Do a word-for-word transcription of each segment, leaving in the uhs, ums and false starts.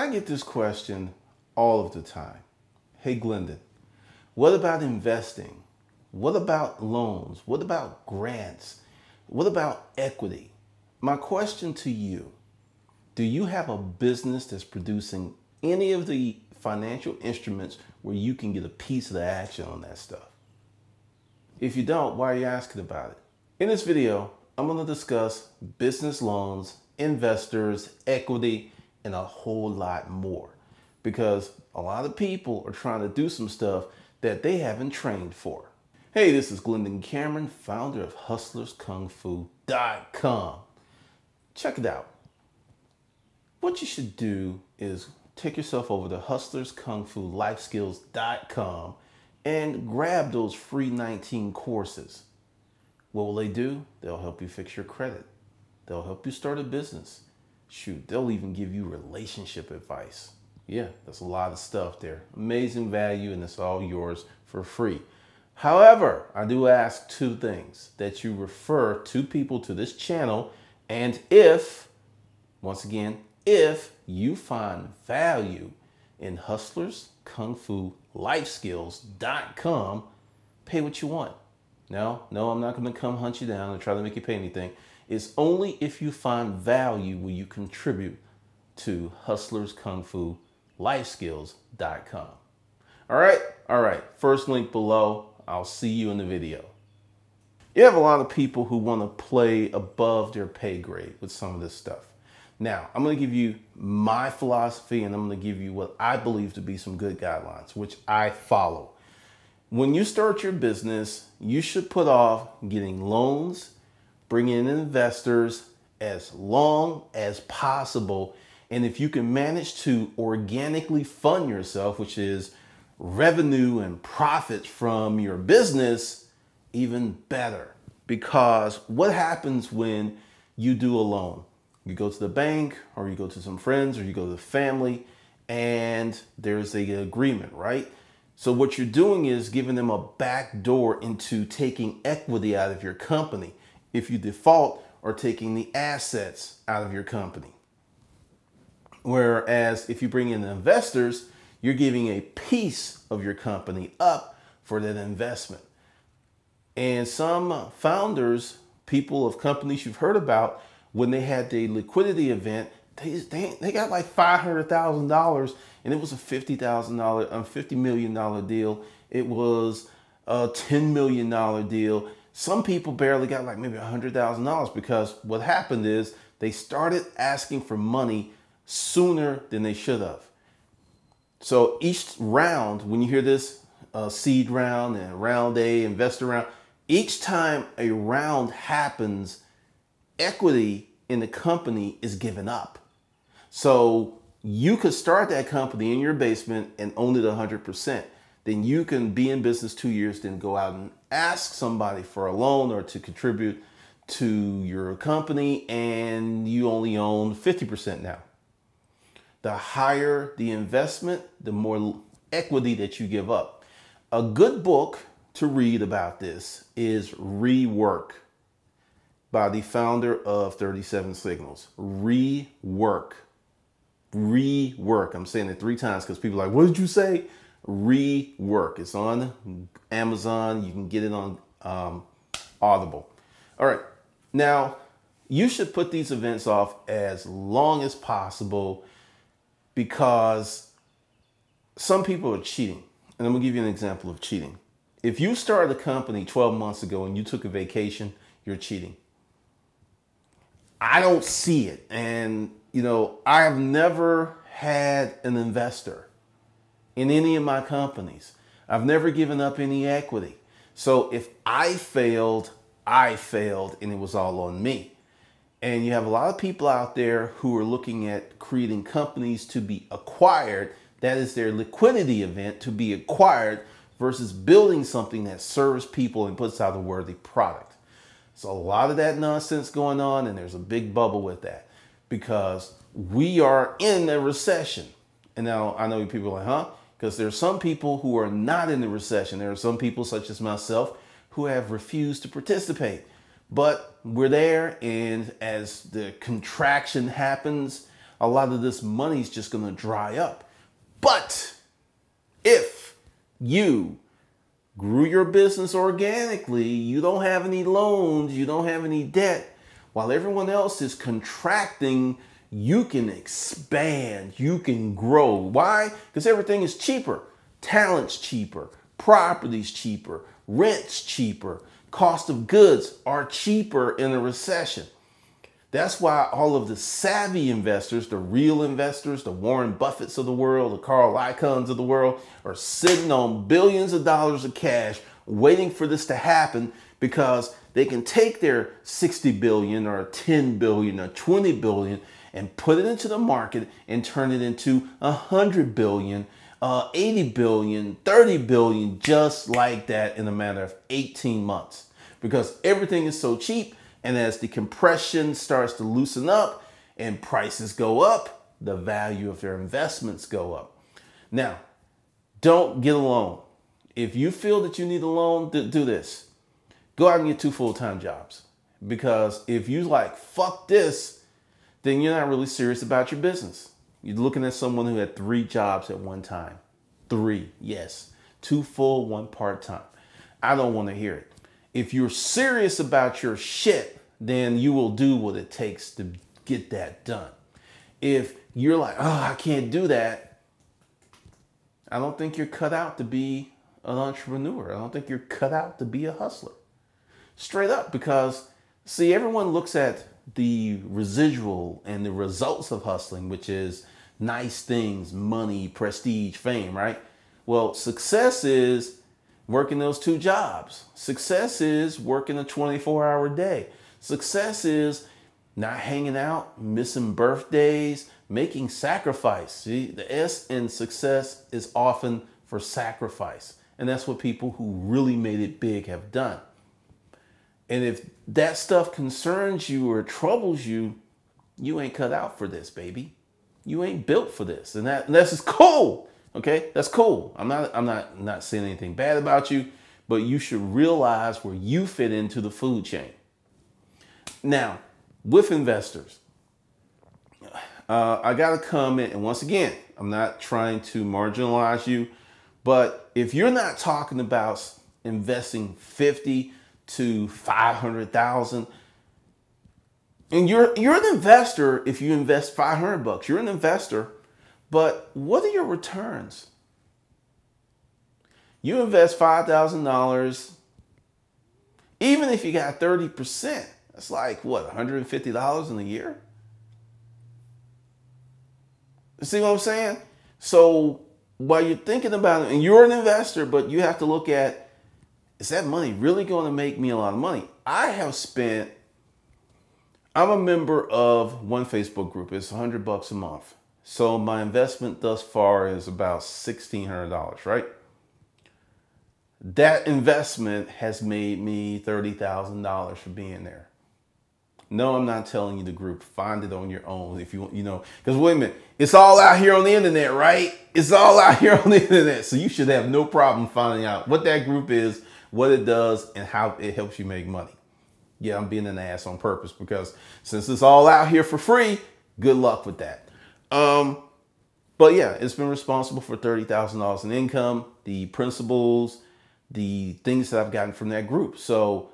I get this question all of the time. Hey, Glendon, what about investing? What about loans? What about grants? What about equity? My question to you, do you have a business that's producing any of the financial instruments where you can get a piece of the action on that stuff? If you don't, why are you asking about it? In this video, I'm going to discuss business loans, investors, equity, and a whole lot more, because a lot of people are trying to do some stuff that they haven't trained for. Hey, this is Glendon Cameron, founder of Hustlers Kung Fu dot com. Check it out. What you should do is take yourself over to Hustlers Kung Fu Life Skills dot com and grab those free nineteen courses. What will they do? They'll help you fix your credit. They'll help you start a business. Shoot, they'll even give you relationship advice. Yeah, that's a lot of stuff there. Amazing value, and it's all yours for free. However, I do ask two things: that you refer two people to this channel, and if, once again, if you find value in Hustlers Kung Fu Life Skills dot com, pay what you want. No, no, I'm not going to come hunt you down and try to make you pay anything. It's only if you find value will you contribute to Hustlers Kung Fu Life Skills dot com. All right, all right. First link below. I'll see you in the video. You have a lot of people who want to play above their pay grade with some of this stuff. Now, I'm going to give you my philosophy, and I'm going to give you what I believe to be some good guidelines, which I follow. When you start your business, you should put off getting loans, bringing in investors as long as possible. And if you can manage to organically fund yourself, which is revenue and profits from your business, even better. Because what happens when you do a loan? You go to the bank, or you go to some friends, or you go to the family, and there's an agreement, right? So what you're doing is giving them a back door into taking equity out of your company if you default, or taking the assets out of your company. Whereas if you bring in the investors, you're giving a piece of your company up for that investment. And some founders, people of companies you've heard about, when they had the liquidity event, they, they, they got like five hundred thousand dollars, and it was a fifty thousand dollars, um, fifty million dollar deal. It was a ten million dollar deal. Some people barely got like maybe one hundred thousand dollars, because what happened is they started asking for money sooner than they should have. So each round, when you hear this uh, seed round and round A, investor round, each time a round happens, equity in the company is given up. So you could start that company in your basement and own it one hundred percent. Then you can be in business two years, then go out and ask somebody for a loan or to contribute to your company, and you only own fifty percent now. The higher the investment, the more equity that you give up. A good book to read about this is Rework, by the founder of thirty-seven Signals. Rework. Rework. I'm saying it three times because people are like, what did you say? Rework. It's on Amazon. You can get it on um, Audible. All right. Now, you should put these events off as long as possible, because some people are cheating. And I'm going to give you an example of cheating. If you started a company twelve months ago and you took a vacation, you're cheating. I don't see it. And, you know, I have never had an investor in any of my companies. I've never given up any equity. So if I failed, I failed, and it was all on me. And you have a lot of people out there who are looking at creating companies to be acquired. That is their liquidity event, to be acquired, versus building something that serves people and puts out a worthy product. So a lot of that nonsense going on, and there's a big bubble with that, because we are in a recession. And now I know people are like, huh? Because there are some people who are not in the recession. There are some people such as myself who have refused to participate, but we're there. And as the contraction happens, a lot of this money is just going to dry up. But if you grew your business organically, you don't have any loans, you don't have any debt, while everyone else is contracting, you can expand, you can grow. Why? Because everything is cheaper. Talent's cheaper, property's cheaper, rent's cheaper, cost of goods are cheaper in a recession. That's why all of the savvy investors, the real investors, the Warren Buffetts of the world, the Carl Icahns of the world, are sitting on billions of dollars of cash waiting for this to happen, because they can take their sixty billion or ten billion or twenty billion and put it into the market and turn it into one hundred billion, uh, eighty billion, thirty billion, just like that in a matter of eighteen months, because everything is so cheap. And as the compression starts to loosen up and prices go up, the value of their investments go up. Now, don't get a loan. If you feel that you need a loan, do this. Go out and get two full-time jobs, because if you like, fuck this, then you're not really serious about your business. You're looking at someone who had three jobs at one time. Three, yes. Two full, one part-time. I don't want to hear it. If you're serious about your shit, then you will do what it takes to get that done. If you're like, oh, I can't do that, I don't think you're cut out to be an entrepreneur. I don't think you're cut out to be a hustler. Straight up, because, see, everyone looks at the residual and the results of hustling, which is nice things, money, prestige, fame, right? Well, success is working those two jobs. Success is working a twenty-four hour day. Success is not hanging out, missing birthdays, making sacrifice. See, the S in success is often for sacrifice. And that's what people who really made it big have done. And if that stuff concerns you or troubles you, you ain't cut out for this, baby. You ain't built for this. And that, and that's just cool. Okay, that's cool. I'm not, I'm not, not saying anything bad about you, but you should realize where you fit into the food chain. Now, with investors, uh, I got a comment, and once again, I'm not trying to marginalize you, but if you're not talking about investing fifty to five hundred thousand, and you're you're an investor, if you invest five hundred bucks, you're an investor. But what are your returns? You invest five thousand dollars, even if you got thirty percent, that's like, what, one hundred fifty dollars in a year? See what I'm saying? So while you're thinking about it, and you're an investor, but you have to look at, is that money really going to make me a lot of money? I have spent, I'm a member of one Facebook group. It's one hundred bucks a month. So my investment thus far is about sixteen hundred dollars, right? That investment has made me thirty thousand dollars for being there. No, I'm not telling you the group. Find it on your own if you want, you know, because wait a minute, it's all out here on the internet, right? It's all out here on the internet. So you should have no problem finding out what that group is, what it does, and how it helps you make money. Yeah, I'm being an ass on purpose, because since it's all out here for free, good luck with that. Um, but yeah, it's been responsible for thirty thousand dollars in income, the principles, the things that I've gotten from that group. So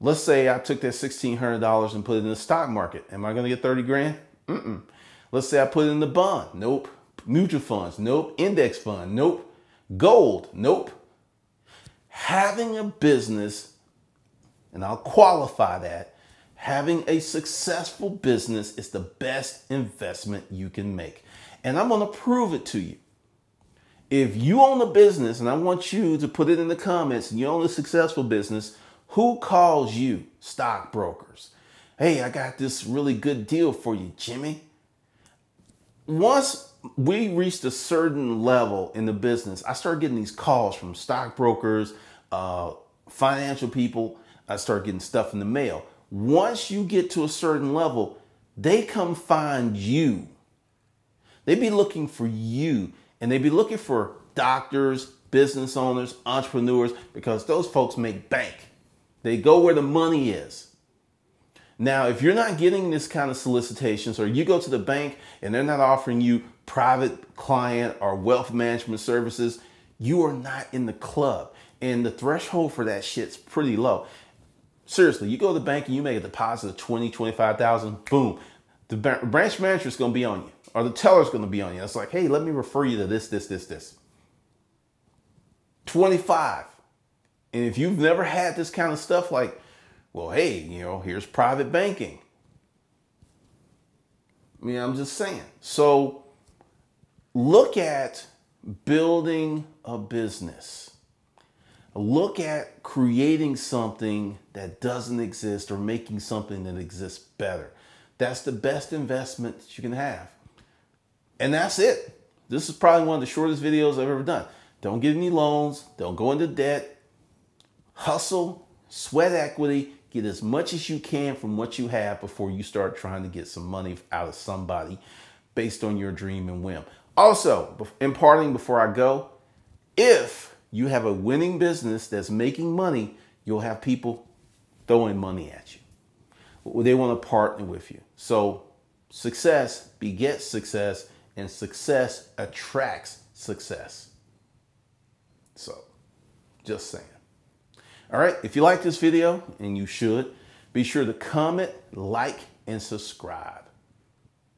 let's say I took that sixteen hundred dollars and put it in the stock market. Am I going to get thirty grand? Mm-mm. Let's say I put it in the bond. Nope. Mutual funds. Nope. Index fund. Nope. Gold. Nope. Having a business, and I'll qualify that, having a successful business is the best investment you can make. And I'm going to prove it to you. If you own a business, and I want you to put it in the comments, and you own a successful business, who calls you? Stockbrokers. Hey, I got this really good deal for you, Jimmy. Once we reached a certain level in the business, I started getting these calls from stockbrokers, uh, financial people. I started getting stuff in the mail. Once you get to a certain level, they come find you. They be looking for you, and they be looking for doctors, business owners, entrepreneurs, because those folks make bank. They go where the money is. Now, if you're not getting this kind of solicitations, or you go to the bank and they're not offering you private client or wealth management services, you are not in the club. And the threshold for that shit's pretty low. Seriously, you go to the bank and you make a deposit of twenty, twenty-five thousand, boom. The branch manager is going to be on you, or the teller is going to be on you. It's like, hey, let me refer you to this, this, this, this. twenty-five. And if you've never had this kind of stuff, like, well, hey, you know, here's private banking. I mean, I'm just saying. So look at building a business. Look at creating something that doesn't exist or making something that exists better. That's the best investment that you can have. And that's it. This is probably one of the shortest videos I've ever done. Don't get any loans. Don't go into debt. Hustle, sweat equity, get as much as you can from what you have before you start trying to get some money out of somebody based on your dream and whim. Also, in parting before I go, if you have a winning business that's making money, you'll have people throwing money at you. They want to partner with you. So success begets success, and success attracts success. So just saying. All right, if you like this video, and you should, be sure to comment, like, and subscribe.